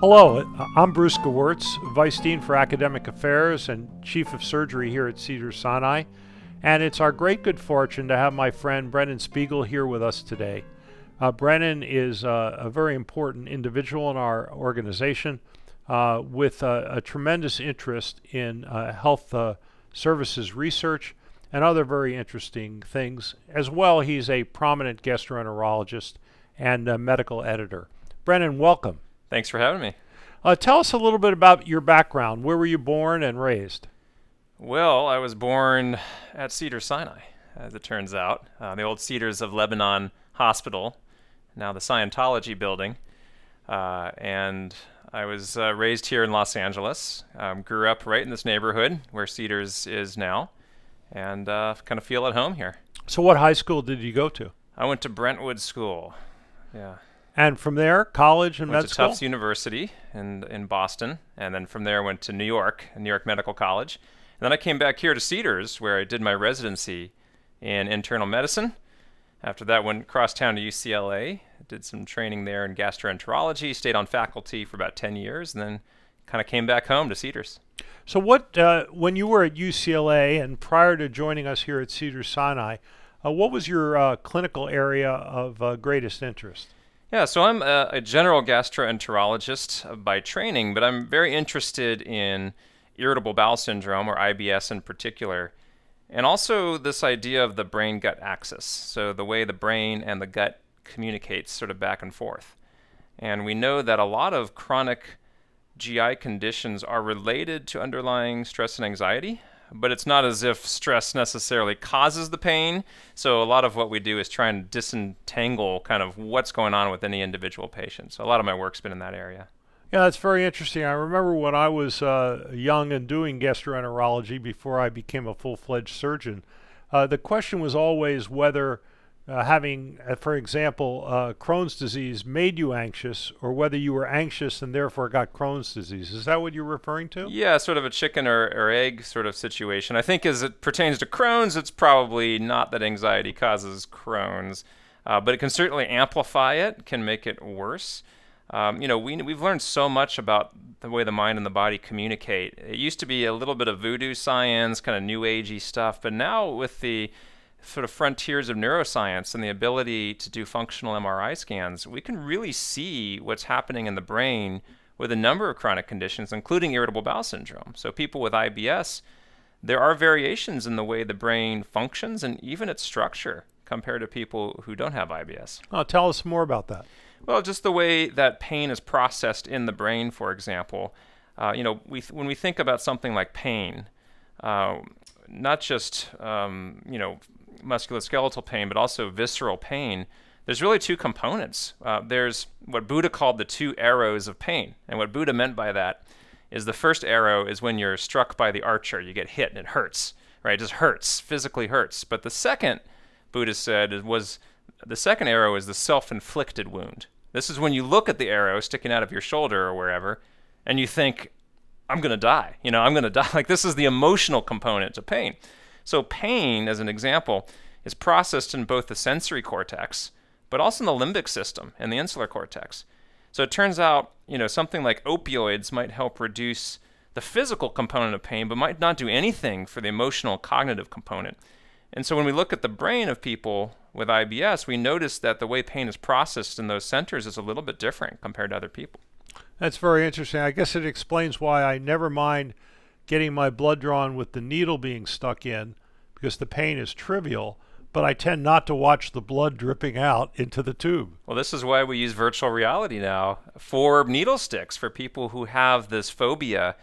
Hello, I'm Bruce Gewertz, Vice Dean for Academic Affairs and Chief of Surgery here at Cedars-Sinai, and it's our great good fortune to have my friend Brennan Spiegel here with us today. Brennan is a very important individual in our organization with a tremendous interest in health services research and other very interesting things. As well, he's a prominent gastroenterologist and a medical editor. Brennan, welcome. Thanks for having me. Tell us a little bit about your background. Where were you born and raised? Well, I was born at Cedars-Sinai, as it turns out, the old Cedars of Lebanon Hospital, now the Scientology building. And I was raised here in Los Angeles, grew up right in this neighborhood where Cedars is now, and kind of feel at home here. So what high school did you go to? I went to Brentwood School, yeah. And from there, college and med school? Went to Tufts University in Boston, and then from there went to New York, New York Medical College. And then I came back here to Cedars, where I did my residency in internal medicine. After that, went across town to UCLA, did some training there in gastroenterology, stayed on faculty for about 10 years, and then kind of came back home to Cedars. So what, when you were at UCLA and prior to joining us here at Cedars-Sinai, what was your clinical area of greatest interest? Yeah, so I'm a general gastroenterologist by training, but I'm very interested in irritable bowel syndrome, or IBS in particular, and also this idea of the brain-gut axis, so the way the brain and the gut communicates sort of back and forth. And we know that a lot of chronic GI conditions are related to underlying stress and anxiety, but it's not as if stress necessarily causes the pain. So a lot of what we do is try and disentangle kind of what's going on with any individual patient. So a lot of my work's been in that area. Yeah, that's very interesting. I remember when I was young and doing gastroenterology before I became a full-fledged surgeon, the question was always whether having, for example, Crohn's disease made you anxious, or whether you were anxious and therefore got Crohn's disease. Is that what you're referring to? Yeah, sort of a chicken or egg sort of situation. I think as it pertains to Crohn's, it's probably not that anxiety causes Crohn's, but it can certainly amplify it, can make it worse. You know, we've learned so much about the way the mind and the body communicate. It used to be a little bit of voodoo science, kind of new agey stuff, but now with the sort of frontiers of neuroscience and the ability to do functional MRI scans, we can really see what's happening in the brain with a number of chronic conditions, including irritable bowel syndrome. So people with IBS, there are variations in the way the brain functions and even its structure compared to people who don't have IBS. Oh, tell us more about that. Well, just the way that pain is processed in the brain, for example. You know, when we think about something like pain, not just, you know, musculoskeletal pain, but also visceral pain, there's really two components. There's what Buddha called the two arrows of pain. And what Buddha meant by that is the first arrow is when you're struck by the archer, you get hit and it hurts, right? It just hurts, physically hurts. But the second, Buddha said, was the second arrow is the self-inflicted wound. This is when you look at the arrow sticking out of your shoulder or wherever, and you think, I'm going to die. You know, I'm going to die. Like, this is the emotional component to pain. So pain, as an example, is processed in both the sensory cortex, but also in the limbic system and the insular cortex. So it turns out, you know, something like opioids might help reduce the physical component of pain, but might not do anything for the emotional cognitive component. And so when we look at the brain of people with IBS, we notice that the way pain is processed in those centers is a little bit different compared to other people. That's very interesting. I guess it explains why I never mind getting my blood drawn with the needle being stuck in, because the pain is trivial, but I tend not to watch the blood dripping out into the tube. Well, this is why we use virtual reality now for needle sticks, for people who have this phobia.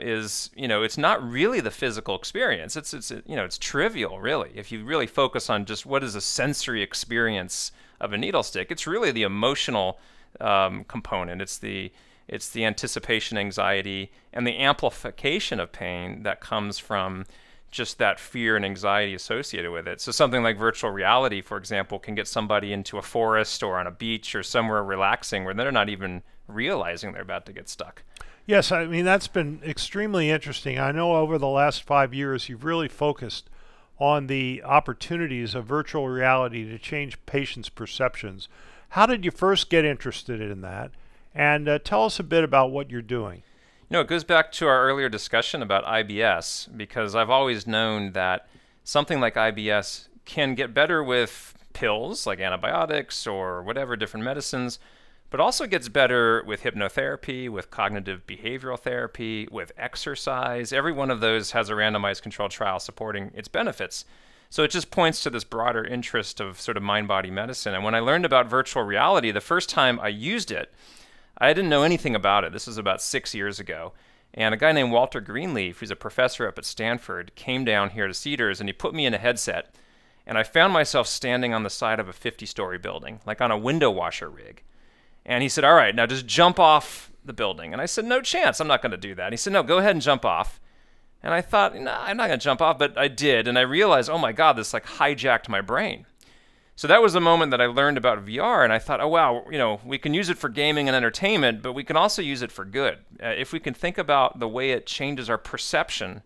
Is, you know, it's not really the physical experience. It's you know, it's trivial, really. If you really focus on just what is a sensory experience of a needle stick, it's really the emotional component. It's the anticipation, anxiety, and the amplification of pain that comes from just that fear and anxiety associated with it. So something like virtual reality, for example, can get somebody into a forest or on a beach or somewhere relaxing where they're not even realizing they're about to get stuck. Yes, I mean, that's been extremely interesting. I know over the last 5 years, you've really focused on the opportunities of virtual reality to change patients' perceptions. How did you first get interested in that? And tell us a bit about what you're doing. You know, it goes back to our earlier discussion about IBS, because I've always known that something like IBS can get better with pills like antibiotics or whatever, different medicines, but also gets better with hypnotherapy, with cognitive behavioral therapy, with exercise. Every one of those has a randomized controlled trial supporting its benefits. So it just points to this broader interest of sort of mind-body medicine. And when I learned about virtual reality, the first time I used it, I didn't know anything about it. This was about 6 years ago. And a guy named Walter Greenleaf, who's a professor up at Stanford, came down here to Cedars and he put me in a headset. And I found myself standing on the side of a 50-story building, like on a window washer rig. And he said, all right, now just jump off the building. And I said, no chance, I'm not going to do that. And he said, no, go ahead and jump off. And I thought, no, I'm not going to jump off, but I did. And I realized, oh my God, this like hijacked my brain. So that was the moment that I learned about VR, and I thought, oh wow, you know, we can use it for gaming and entertainment, but we can also use it for good. If we can think about the way it changes our perception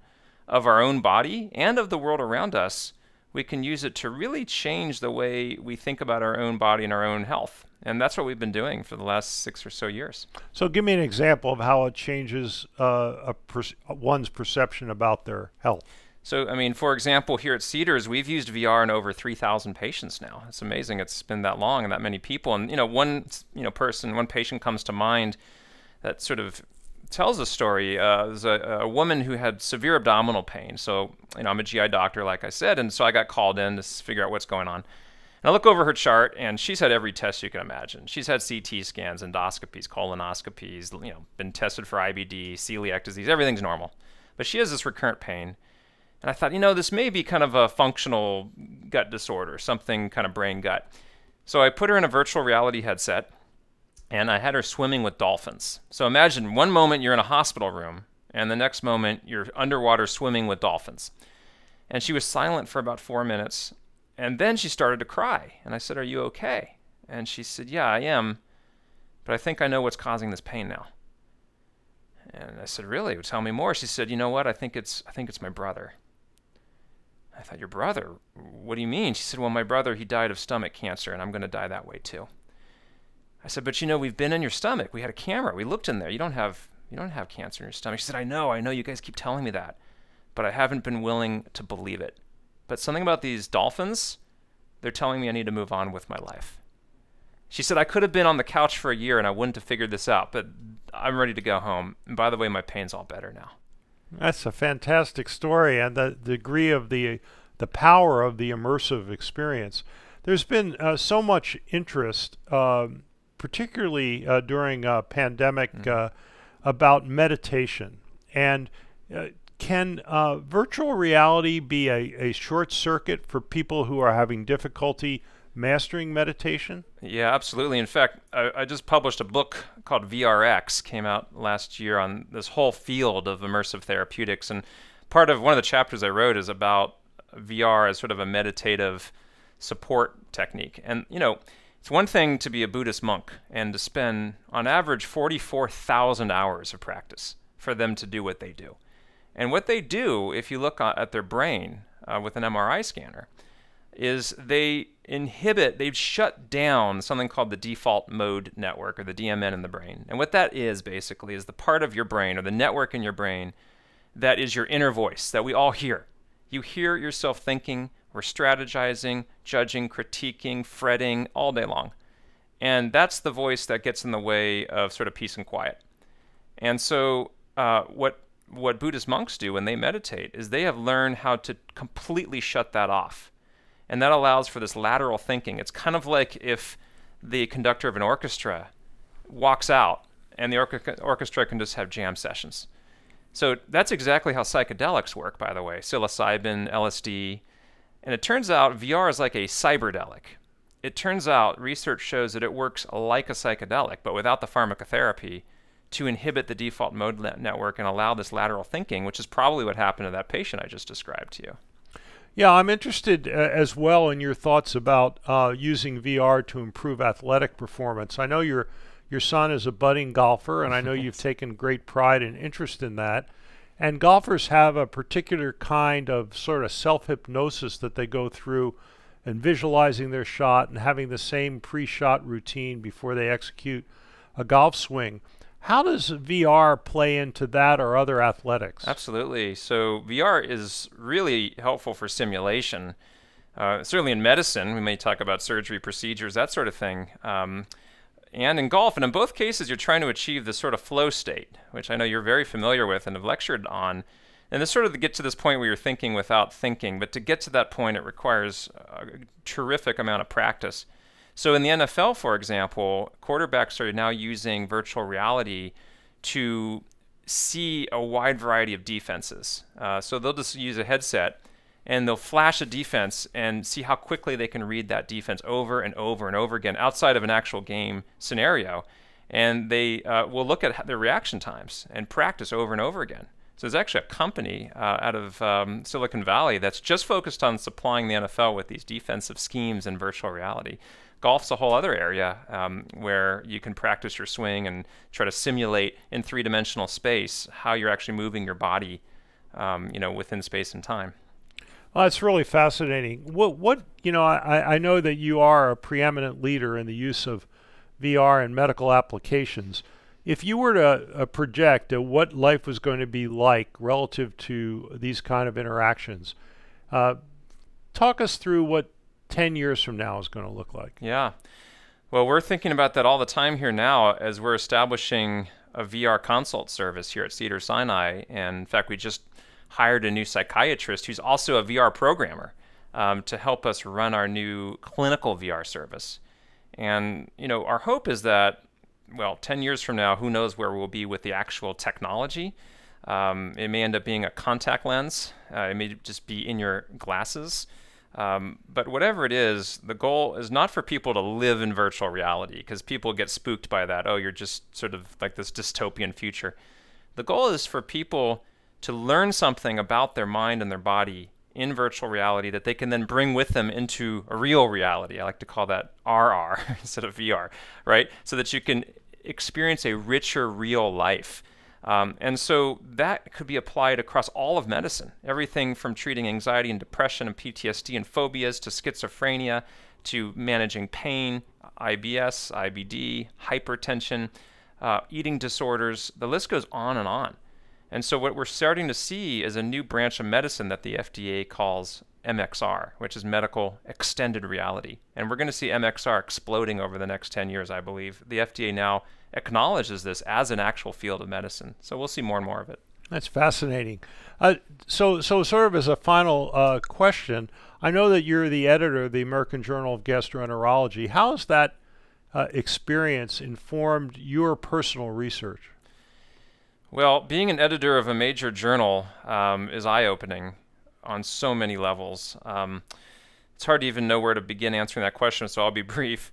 of our own body and of the world around us, we can use it to really change the way we think about our own body and our own health. And that's what we've been doing for the last 6 or so years. So give me an example of how it changes one's perception about their health. So, I mean, for example, here at Cedars, we've used VR in over 3,000 patients now. It's amazing it's been that long and that many people. And, you know, one patient comes to mind that sort of tells a story. There's a woman who had severe abdominal pain. So, you know, I'm a GI doctor, like I said, and so I got called in to figure out what's going on. And I look over her chart, and she's had every test you can imagine. She's had CT scans, endoscopies, colonoscopies, you know, been tested for IBD, celiac disease, everything's normal. But she has this recurrent pain. And I thought, you know, this may be kind of a functional gut disorder, something kind of brain-gut. So I put her in a virtual reality headset, and I had her swimming with dolphins. So imagine one moment you're in a hospital room, and the next moment you're underwater swimming with dolphins. And she was silent for about 4 minutes, and then she started to cry. And I said, are you okay? And she said, yeah, I am, but I think I know what's causing this pain now. And I said, really? Tell me more. She said, you know what? I think it's my brother. I thought, your brother? What do you mean? She said, well, my brother, he died of stomach cancer, and I'm going to die that way too. I said, but you know, we've been in your stomach. We had a camera. We looked in there. You don't have cancer in your stomach. She said, I know. You guys keep telling me that, but I haven't been willing to believe it. But something about these dolphins, they're telling me I need to move on with my life. She said, I could have been on the couch for a year and I wouldn't have figured this out, but I'm ready to go home. And by the way, my pain's all better now. That's a fantastic story, and the degree of the power of the immersive experience. There's been so much interest, particularly during a pandemic, about meditation. And can virtual reality be a short circuit for people who are having difficulty mastering meditation? Yeah, absolutely. In fact, I just published a book called VRX, came out last year, on this whole field of immersive therapeutics. And part of one of the chapters I wrote is about VR as sort of a meditative support technique. And, you know, it's one thing to be a Buddhist monk and to spend, on average, 44,000 hours of practice for them to do what they do. And what they do, if you look at their brain with an MRI scanner, is they've shut down something called the default mode network, or the DMN in the brain. And what that is basically is the part of your brain, or the network in your brain, that is your inner voice that we all hear. You hear yourself thinking, or strategizing, judging, critiquing, fretting all day long. And that's the voice that gets in the way of sort of peace and quiet. And so what Buddhist monks do when they meditate is they have learned how to completely shut that off. And that allows for this lateral thinking. It's kind of like if the conductor of an orchestra walks out and the orchestra can just have jam sessions. So that's exactly how psychedelics work, by the way, psilocybin, LSD. And it turns out VR is like a cyberdelic. It turns out research shows that it works like a psychedelic, but without the pharmacotherapy, to inhibit the default mode network and allow this lateral thinking, which is probably what happened to that patient I just described to you. Yeah, I'm interested as well in your thoughts about using VR to improve athletic performance. I know your son is a budding golfer, and I know you've taken great pride and interest in that. And golfers have a particular kind of sort of self-hypnosis that they go through and visualizing their shot and having the same pre-shot routine before they execute a golf swing. How does VR play into that or other athletics? Absolutely. So VR is really helpful for simulation. Certainly in medicine, we may talk about surgery, procedures, that sort of thing. And in golf, and in both cases, you're trying to achieve this sort of flow state, which I know you're very familiar with and have lectured on. And this sort of to get to this point where you're thinking without thinking. But to get to that point, it requires a terrific amount of practice. So in the NFL, for example, quarterbacks are now using virtual reality to see a wide variety of defenses. So they'll just use a headset, and they'll flash a defense and see how quickly they can read that defense over and over and over again outside of an actual game scenario. And they will look at their reaction times and practice over and over again. So there's actually a company out of Silicon Valley that's just focused on supplying the NFL with these defensive schemes in virtual reality. Golf's a whole other area where you can practice your swing and try to simulate in three-dimensional space how you're actually moving your body, you know, within space and time. Well, that's really fascinating. What you know, I know that you are a preeminent leader in the use of VR in medical applications. If you were to project what life was going to be like relative to these kind of interactions, talk us through what 10 years from now is going to look like. Yeah. Well, we're thinking about that all the time here now as we're establishing a VR consult service here at Cedars-Sinai. And in fact, we just hired a new psychiatrist who's also a VR programmer to help us run our new clinical VR service. And, you know, our hope is that, well, 10 years from now, who knows where we'll be with the actual technology. It may end up being a contact lens. It may just be in your glasses. But whatever it is, the goal is not for people to live in virtual reality, because people get spooked by that. Oh, you're just sort of like this dystopian future. The goal is for people to learn something about their mind and their body in virtual reality that they can then bring with them into a real reality. I like to call that RR instead of VR, right? So that you can experience a richer real life. And so that could be applied across all of medicine, everything from treating anxiety and depression and PTSD and phobias to schizophrenia to managing pain, IBS, IBD, hypertension, eating disorders. The list goes on and on. And so what we're starting to see is a new branch of medicine that the FDA calls MXR, which is medical extended reality. And we're going to see MXR exploding over the next 10 years, I believe. The FDA now acknowledges this as an actual field of medicine. So we'll see more and more of it. That's fascinating. So sort of as a final question, I know that you're the editor of the American Journal of Gastroenterology. How has that experience informed your personal research? Well, being an editor of a major journal is eye-opening on so many levels. It's hard to even know where to begin answering that question, so I'll be brief.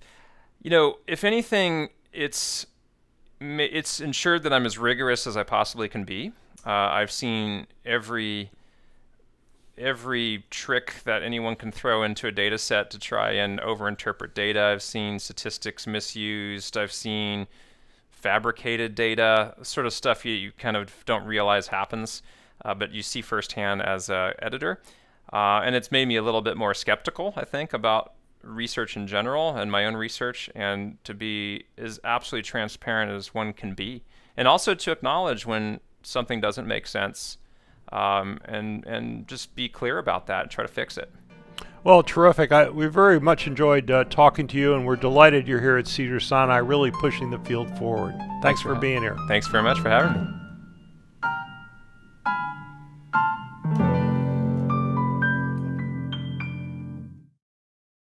You know, if anything, it's ensured that I'm as rigorous as I possibly can be. I've seen every trick that anyone can throw into a data set to try and overinterpret data. I've seen statistics misused. I've seen fabricated data, sort of stuff you kind of don't realize happens. But you see firsthand as an editor. And it's made me a little bit more skeptical, I think, about research in general and my own research, and to be as absolutely transparent as one can be. And also to acknowledge when something doesn't make sense and just be clear about that and try to fix it. Well, terrific. We very much enjoyed talking to you, and we're delighted you're here at Cedars-Sinai, really pushing the field forward. Thanks for being here. Thanks very much for having me.